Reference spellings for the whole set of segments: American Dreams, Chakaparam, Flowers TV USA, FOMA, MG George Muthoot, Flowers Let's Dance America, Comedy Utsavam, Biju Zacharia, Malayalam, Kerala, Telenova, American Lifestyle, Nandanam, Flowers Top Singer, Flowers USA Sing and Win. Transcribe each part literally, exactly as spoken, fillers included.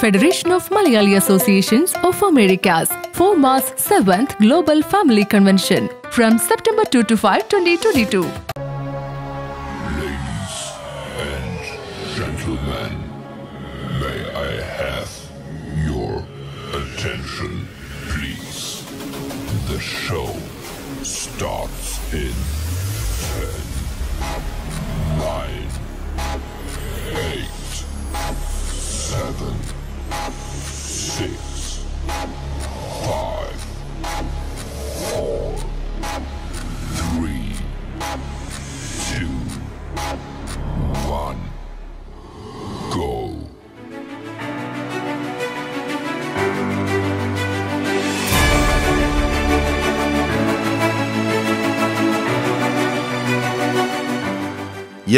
Federation of Malayali Associations of America's FOMA's seventh Global Family Convention from September second to fifth, twenty twenty-two. Ladies and gentlemen, may I have your attention, please? The show starts in ten, nine, eight, seven, six, five, four, three, two, one, go.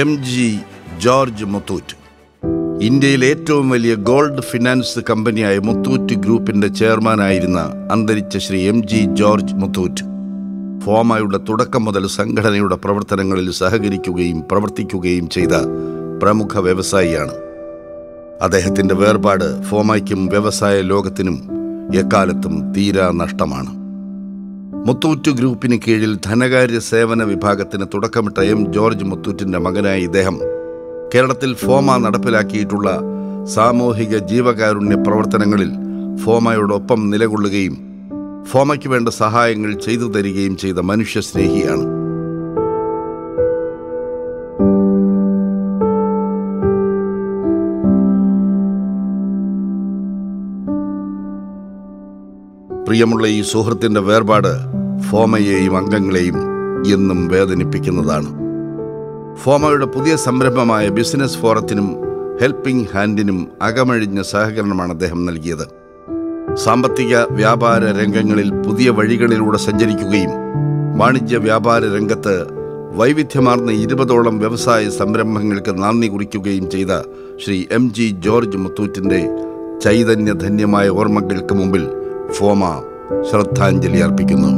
M G George Muthoot. ഇന്ത്യയിൽ ഏറ്റവും വലിയ gold finance കമ്പനിയായ മുത്തൂറ്റ് ഗ്രൂപ്പിൻ്റെ ചെയർമാനായിരുന്ന അന്തരിച്ച Shri M G George Muthoot ഫോമയുടെ തുടക്കം മുതൽ സംഘടനയുടെ പ്രവർത്തനങ്ങളിൽ സഹകരിക്കുകയും പ്രവർത്തിക്കുകയും ചെയ്ത പ്രമുഖ വ്യവസായിയാണ്. അദ്ദേഹത്തിൻ്റെ വേർപാട് ഫോമയ്ക്കും വ്യവസായ ലോകത്തിനും എക്കാലത്തും തീരാ നഷ്ടമാണ്. മുത്തൂറ്റ് ഗ്രൂപ്പിന് കീഴിൽ ധനകാര്യ സേവന വിഭാഗത്തിന് തുടക്കമിട്ട എം ജോർജ് മുത്തൂറ്റിൻ്റെ മകനായ ഇദ്ദേഹം കേരളത്തിൽ ഫോമ നടപ്പിലാക്കിയിട്ടുള്ള സാമൂഹിക ജീവകാരുണ്യ പ്രവർത്തനങ്ങളിൽ ഫോമയോടൊപ്പം നിലകൊള്ളുകയും ഫോമയ്ക്ക് വേണ്ട സഹായങ്ങൾ ചെയ്തു തരികയും ചെയ്ത മനുഷ്യസ്നേഹിയാണ്. പ്രിയമുള്ള ഈ സുഹൃത്തിൻ്റെ വേർപാട് ഫോമയെയും അംഗങ്ങളെയും എന്നും വേദനിപ്പിക്കുന്നതാണ്. ഫോമയുടെ പുതിയ സംരംഭമായ ബിസിനസ് ഫോറത്തിനും ഹെൽപ്പിംഗ് ഹാൻഡിനും അകമഴിഞ്ഞ സഹകരണമാണ് അദ്ദേഹം നൽകിയത്. സാമ്പത്തിക വ്യാപാര രംഗങ്ങളിൽ പുതിയ വഴികളിലൂടെ സഞ്ചരിക്കുകയും വാണിജ്യ വ്യാപാര രംഗത്ത് വൈവിധ്യമാർന്ന ഇരുപതോളം വ്യവസായ സംരംഭങ്ങൾക്ക് നന്ദി കുറിക്കുകയും ചെയ്ത ശ്രീ എം ജി ജോർജ് മുത്തൂറ്റിൻ്റെ ചൈതന്യധന്യമായ ഓർമ്മകൾക്ക് മുമ്പിൽ ഫോമ ശ്രദ്ധാഞ്ജലി അർപ്പിക്കുന്നു.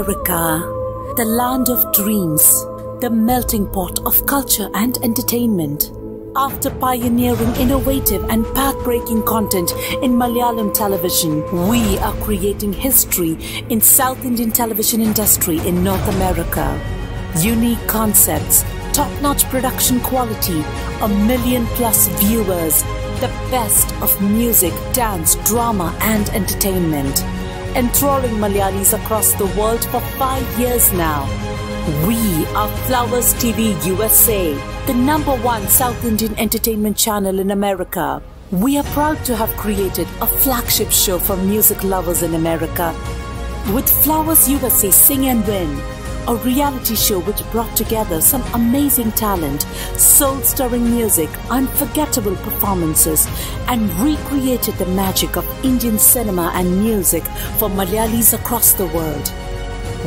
America, the land of dreams, the melting pot of culture and entertainment. After pioneering innovative and path-breaking content in Malayalam television, we are creating history in South Indian television industry in North America. Unique concepts, top-notch production quality, a million plus viewers, the best of music, dance, drama and entertainment. Enthralling Malayalis across the world for five years now. We are Flowers T V U S A, the number one South Indian entertainment channel in America. We are proud to have created a flagship show for music lovers in America with Flowers U S A Sing and Win, a reality show which brought together some amazing talent, soul-stirring music, unforgettable performances, and recreated the magic of Indian cinema and music for Malayalis across the world.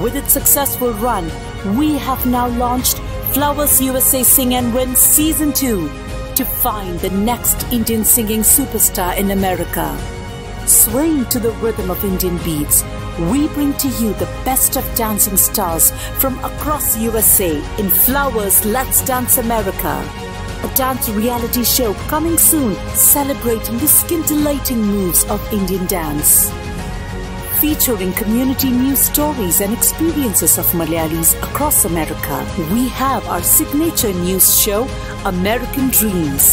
With its successful run, we have now launched Flowers U S A Sing and Win Season two to find the next Indian singing superstar in America. Swaying to the rhythm of Indian beats, we bring to you the best of dancing stars from across U S A in Flowers Let's Dance America, a dance reality show coming soon celebrating the scintillating moves of Indian dance. Featuring community news stories and experiences of Malayalis across America, we have our signature news show, American Dreams,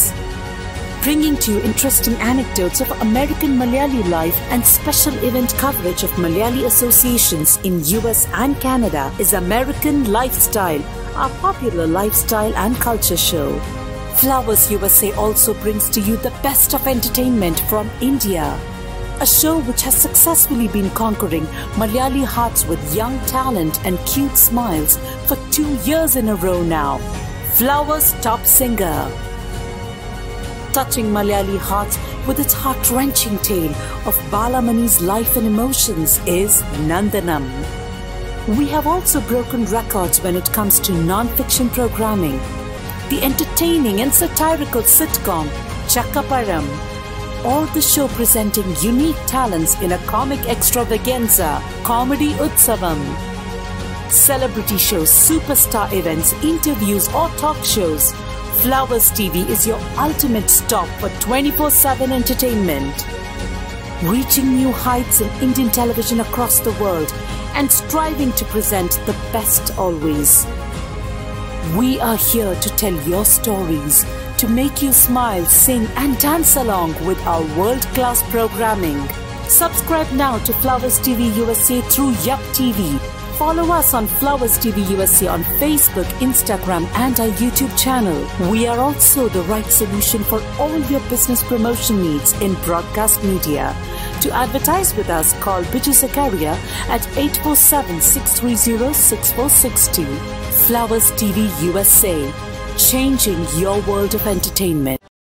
bringing to you interesting anecdotes of American Malayali life and special event coverage of Malayali associations in U S and Canada is American Lifestyle, our popular lifestyle and culture show. Flowers U S A also brings to you the best of entertainment from India, a show which has successfully been conquering Malayali hearts with young talent and cute smiles for two years in a row now. Flowers Top Singer. touching Malayali hearts with its heart-wrenching tale of Balamani's life and emotions is Nandanam. We have also broken records when it comes to non-fiction programming. The entertaining and satirical sitcom Chakaparam. All the show presenting unique talents in a comic extravaganza, Comedy Utsavam. Celebrity shows, superstar events, interviews or talk shows, Flowers T V is your ultimate stop for twenty-four seven entertainment. Reaching new heights in Indian television across the world and striving to present the best always. We are here to tell your stories, to make you smile, sing and dance along with our world-class programming. Subscribe now to Flowers T V U S A through Yuck T V. Follow us on Flowers T V U S A on Facebook, Instagram and our YouTube channel. We are also the right solution for all your business promotion needs in broadcast media. To advertise with us, call Biju Zacharia at eight four seven, six three zero, six four six two. Flowers T V U S A, changing your world of entertainment.